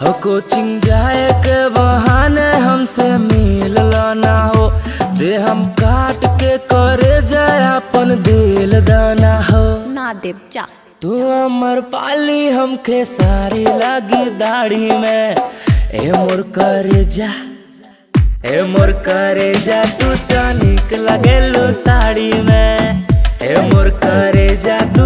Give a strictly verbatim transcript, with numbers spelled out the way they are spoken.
हो कोचिंग जाए के बहाने हमसे मिल लाना हो, दे हम काट के करे जाए अपन दिल दाना हो। ना देव जा तू अमर पाली हमके सारी लगी दाढ़ी में, ए मोर करे जा ए मोर करे जा तू तो निक लगेलू साड़ी में, ए मोर करे जा।